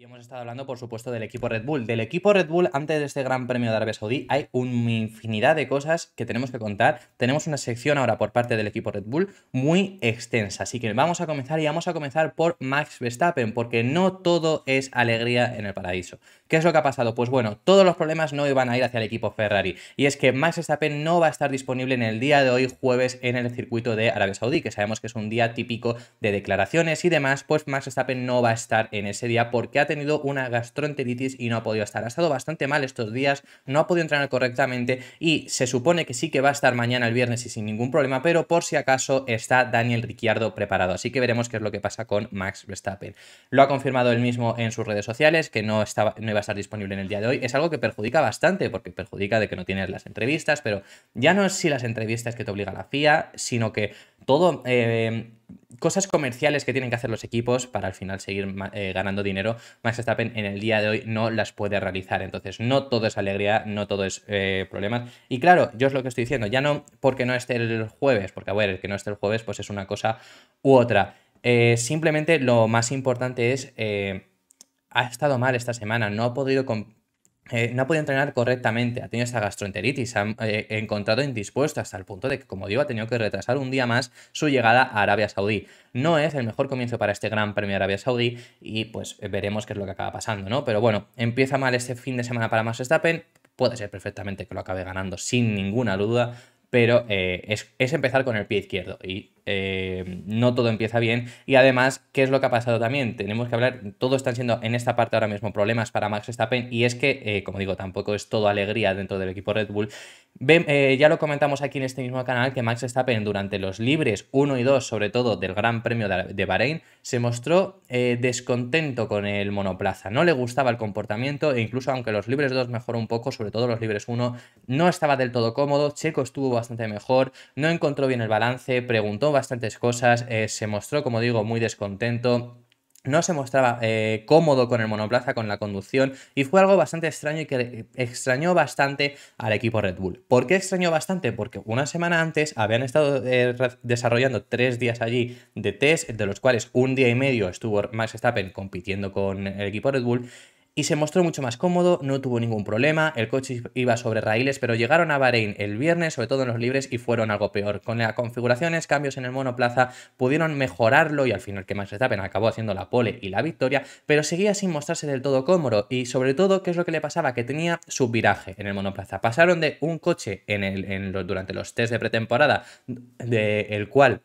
Y hemos estado hablando, por supuesto, del equipo Red Bull. Del equipo Red Bull, antes de este Gran Premio de Arabia Saudí, hay una infinidad de cosas que tenemos que contar. Tenemos una sección ahora por parte del equipo Red Bull muy extensa. Así que vamos a comenzar, y vamos a comenzar por Max Verstappen, porque no todo es alegría en el paraíso. ¿Qué es lo que ha pasado? Pues bueno, todos los problemas no iban a ir hacia el equipo Ferrari. Y es que Max Verstappen no va a estar disponible en el día de hoy, jueves, en el circuito de Arabia Saudí, que sabemos que es un día típico de declaraciones y demás. Pues Max Verstappen no va a estar en ese día porque ha tenido una gastroenteritis y no ha podido estar. Ha estado bastante mal estos días, no ha podido entrenar correctamente y se supone que sí que va a estar mañana el viernes y sin ningún problema, pero por si acaso está Daniel Ricciardo preparado. Así que veremos qué es lo que pasa con Max Verstappen. Lo ha confirmado él mismo en sus redes sociales, que no iba a estar disponible en el día de hoy. Es algo que perjudica bastante, porque perjudica de que no tienes las entrevistas, pero ya no es si las entrevistas que te obliga la FIA, sino que todo... cosas comerciales que tienen que hacer los equipos para al final seguir ganando dinero. Max Verstappen en el día de hoy no las puede realizar. Entonces no todo es alegría, no todo es problemas. Y claro, yo es lo que estoy diciendo, ya no porque no esté el jueves, porque a ver, el que no esté el jueves pues es una cosa u otra. Simplemente lo más importante es, ha estado mal esta semana, no ha podido entrenar correctamente, ha tenido esta gastroenteritis, se ha encontrado indispuesto hasta el punto de que, como digo, ha tenido que retrasar un día más su llegada a Arabia Saudí. No es el mejor comienzo para este Gran Premio de Arabia Saudí y pues veremos qué es lo que acaba pasando, ¿no? Pero bueno, empieza mal este fin de semana para Max Verstappen, puede ser perfectamente que lo acabe ganando sin ninguna duda, pero es empezar con el pie izquierdo y no todo empieza bien. Y además, ¿qué es lo que ha pasado también? Tenemos que hablar, todo están siendo en esta parte ahora mismo problemas para Max Verstappen, y es que, como digo, tampoco es todo alegría dentro del equipo Red Bull. Ya lo comentamos aquí en este mismo canal, que Max Verstappen durante los libres 1 y 2, sobre todo del Gran Premio de Bahrein, se mostró descontento con el monoplaza, no le gustaba el comportamiento, e incluso aunque los libres 2 mejoró un poco, sobre todo los libres 1, no estaba del todo cómodo. Checo estuvo bastante mejor, no encontró bien el balance, preguntó bastantes cosas, se mostró, como digo, muy descontento, no se mostraba cómodo con el monoplaza, con la conducción, y fue algo bastante extraño y que extrañó bastante al equipo Red Bull. ¿Por qué extrañó bastante? Porque una semana antes habían estado desarrollando 3 días allí de test, de los cuales 1 día y medio estuvo Max Verstappen compitiendo con el equipo Red Bull, y se mostró mucho más cómodo, no tuvo ningún problema, el coche iba sobre raíles, pero llegaron a Bahrein el viernes, sobre todo en los libres, y fueron algo peor. Con las configuraciones, cambios en el monoplaza, pudieron mejorarlo y al final que Max Verstappen acabó haciendo la pole y la victoria, pero seguía sin mostrarse del todo cómodo. Y sobre todo, ¿qué es lo que le pasaba? Que tenía subviraje en el monoplaza. Pasaron de un coche durante los test de pretemporada, el cual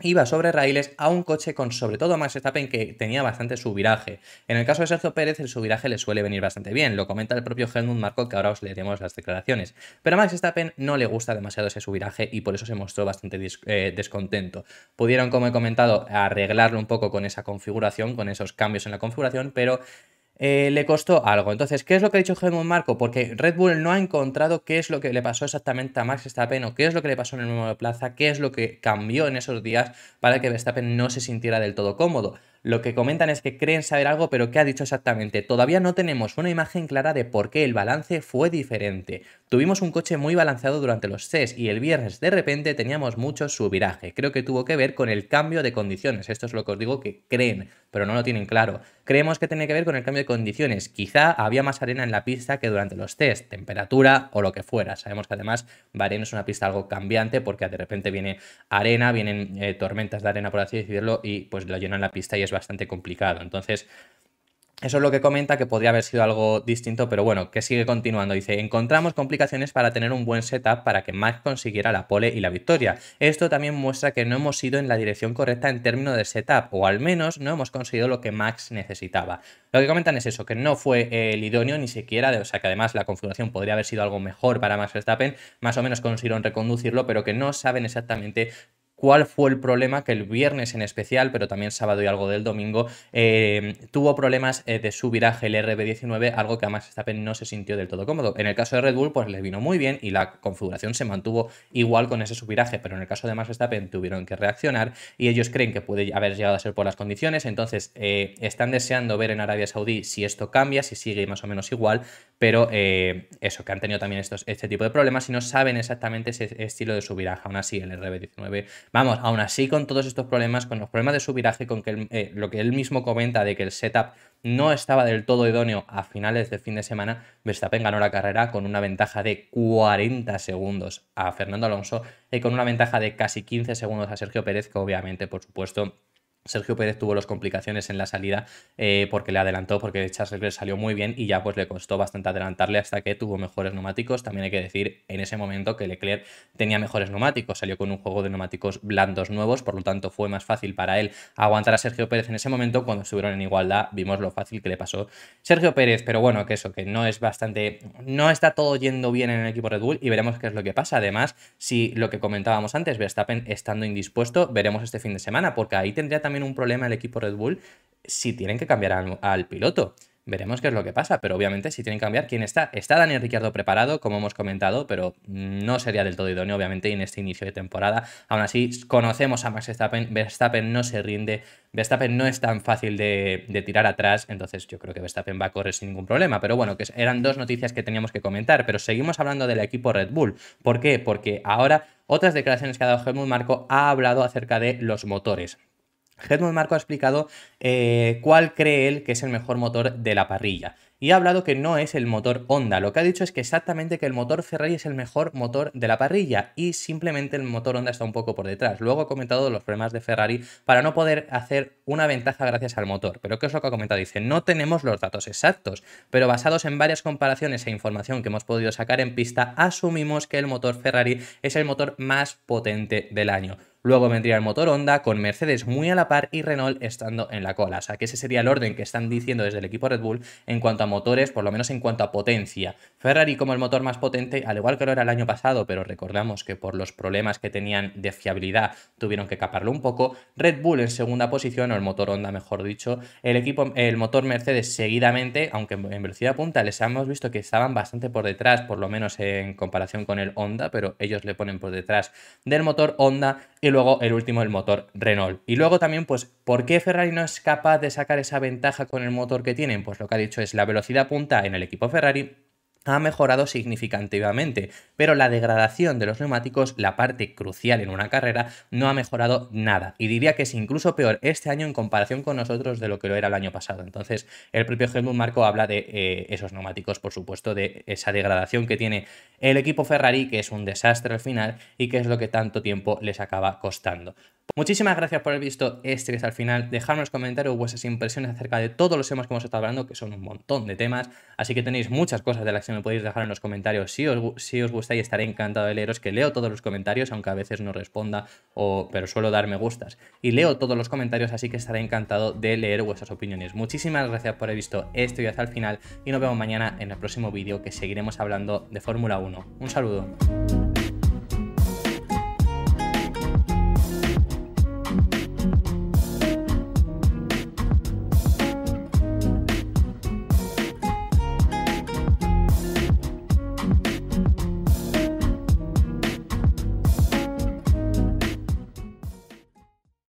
iba sobre raíles, a un coche con, sobre todo, Max Verstappen, que tenía bastante subviraje. En el caso de Sergio Pérez, el subviraje le suele venir bastante bien, lo comenta el propio Helmut Marko, que ahora os leeremos las declaraciones. Pero a Max Verstappen no le gusta demasiado ese subviraje y por eso se mostró bastante descontento. Pudieron, como he comentado, arreglarlo un poco con esa configuración, con esos cambios en la configuración, pero le costó algo. Entonces, ¿qué es lo que ha dicho Helmut Marko? Porque Red Bull no ha encontrado qué es lo que le pasó exactamente a Max Verstappen, o qué es lo que le pasó en el monoplaza, qué es lo que cambió en esos días para que Verstappen no se sintiera del todo cómodo. Lo que comentan es que creen saber algo, pero ¿qué ha dicho exactamente? Todavía no tenemos una imagen clara de por qué el balance fue diferente. Tuvimos un coche muy balanceado durante los test y el viernes de repente teníamos mucho subviraje. Creo que tuvo que ver con el cambio de condiciones. Esto es lo que os digo que creen, pero no lo tienen claro. Creemos que tiene que ver con el cambio de condiciones. Quizá había más arena en la pista que durante los test, temperatura o lo que fuera. Sabemos que además Bahrein es una pista algo cambiante, porque de repente viene arena, vienen tormentas de arena, por así decirlo, y pues lo llenan la pista y es bastante complicado. Entonces, eso es lo que comenta, que podría haber sido algo distinto, pero bueno, que sigue continuando. Dice, encontramos complicaciones para tener un buen setup para que Max consiguiera la pole y la victoria. Esto también muestra que no hemos ido en la dirección correcta en términos de setup, o al menos no hemos conseguido lo que Max necesitaba. Lo que comentan es eso, que no fue el idóneo ni siquiera, o sea que además la configuración podría haber sido algo mejor para Max Verstappen, más o menos consiguieron reconducirlo, pero que no saben exactamente cuál fue el problema, que el viernes en especial, pero también sábado y algo del domingo, tuvo problemas de subviraje el RB19, algo que a Max Verstappen no se sintió del todo cómodo. En el caso de Red Bull, pues les vino muy bien y la configuración se mantuvo igual con ese subviraje, pero en el caso de Max Verstappen tuvieron que reaccionar y ellos creen que puede haber llegado a ser por las condiciones. Entonces están deseando ver en Arabia Saudí si esto cambia, si sigue más o menos igual, pero eso, que han tenido también este tipo de problemas y no saben exactamente ese estilo de subviraje. Aún así, el RB19 Vamos, aún así con todos estos problemas, con los problemas de su viraje, con que lo que él mismo comenta de que el setup no estaba del todo idóneo a finales de fin de semana, Verstappen ganó la carrera con una ventaja de 40 segundos a Fernando Alonso y con una ventaja de casi 15 segundos a Sergio Pérez, que obviamente, por supuesto, Sergio Pérez tuvo las complicaciones en la salida porque le adelantó, porque Charles Leclerc salió muy bien y ya pues le costó bastante adelantarle hasta que tuvo mejores neumáticos. También hay que decir en ese momento que Leclerc tenía mejores neumáticos, salió con un juego de neumáticos blandos nuevos, por lo tanto fue más fácil para él aguantar a Sergio Pérez en ese momento. Cuando estuvieron en igualdad vimos lo fácil que le pasó Sergio Pérez, pero bueno, que eso, que no está todo yendo bien en el equipo Red Bull y veremos qué es lo que pasa. Además, si lo que comentábamos antes, Verstappen estando indispuesto, veremos este fin de semana, porque ahí tendría también un problema el equipo Red Bull si tienen que cambiar al piloto. Veremos qué es lo que pasa, pero obviamente si tienen que cambiar, ¿quién está? Está Daniel Ricciardo preparado, como hemos comentado, pero no sería del todo idóneo, obviamente, en este inicio de temporada. Aún así, conocemos a Max Verstappen, Verstappen no se rinde, Verstappen no es tan fácil de tirar atrás, entonces yo creo que Verstappen va a correr sin ningún problema. Pero bueno, que eran dos noticias que teníamos que comentar, pero seguimos hablando del equipo Red Bull. ¿Por qué? Porque ahora otras declaraciones que ha dado Helmut Marko, ha hablado acerca de los motores. Helmut Marko ha explicado cuál cree él que es el mejor motor de la parrilla y ha hablado que no es el motor Honda. Lo que ha dicho es que exactamente que el motor Ferrari es el mejor motor de la parrilla y simplemente el motor Honda está un poco por detrás. Luego ha comentado los problemas de Ferrari para no poder hacer una ventaja gracias al motor. Pero ¿qué es lo que ha comentado? Dice, no tenemos los datos exactos, pero basados en varias comparaciones e información que hemos podido sacar en pista, asumimos que el motor Ferrari es el motor más potente del año. Luego vendría el motor Honda, con Mercedes muy a la par y Renault estando en la cola. O sea, que ese sería el orden que están diciendo desde el equipo Red Bull en cuanto a motores, por lo menos en cuanto a potencia. Ferrari como el motor más potente, al igual que lo era el año pasado, pero recordamos que por los problemas que tenían de fiabilidad tuvieron que caparlo un poco. Red Bull en segunda posición, o el motor Honda mejor dicho, el motor Mercedes seguidamente, aunque en velocidad punta les hemos visto que estaban bastante por detrás, por lo menos en comparación con el Honda, pero ellos le ponen por detrás del motor Honda. Y luego el último, el motor Renault. Y luego también, pues, ¿por qué Ferrari no es capaz de sacar esa ventaja con el motor que tienen? Pues lo que ha dicho es la velocidad punta en el equipo Ferrari ha mejorado significativamente, pero la degradación de los neumáticos, la parte crucial en una carrera, no ha mejorado nada. Y diría que es incluso peor este año en comparación con nosotros de lo que lo era el año pasado. Entonces, el propio Helmut Marko habla de esos neumáticos, por supuesto, de esa degradación que tiene el equipo Ferrari, que es un desastre al final y que es lo que tanto tiempo les acaba costando. Muchísimas gracias por haber visto este vídeo hasta el final. Dejadme en los comentarios vuestras impresiones acerca de todos los temas que hemos estado hablando, que son un montón de temas, así que tenéis muchas cosas de las que me podéis dejar en los comentarios si os gusta, y estaré encantado de leeros, que leo todos los comentarios, aunque a veces no responda, pero suelo dar me gustas y leo todos los comentarios, así que estaré encantado de leer vuestras opiniones. Muchísimas gracias por haber visto este vídeo hasta el final y nos vemos mañana en el próximo vídeo, que seguiremos hablando de Fórmula 1. Un saludo.